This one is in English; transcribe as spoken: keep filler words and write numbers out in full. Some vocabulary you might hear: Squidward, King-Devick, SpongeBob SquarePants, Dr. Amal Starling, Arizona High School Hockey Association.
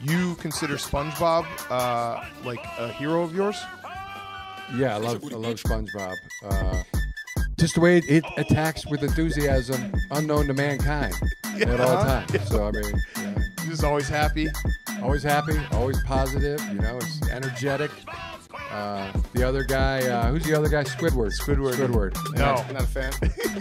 You consider SpongeBob uh, like a hero of yours? Yeah, I love, I love SpongeBob. Uh, just the way it, it attacks with enthusiasm unknown to mankind yeah, at all times. Yeah. So, I mean, yeah. You're just always happy? Always happy, always positive, you know, it's energetic. Uh, the other guy, uh, who's the other guy? Squidward. Squidward. Squidward. No. Not a fan.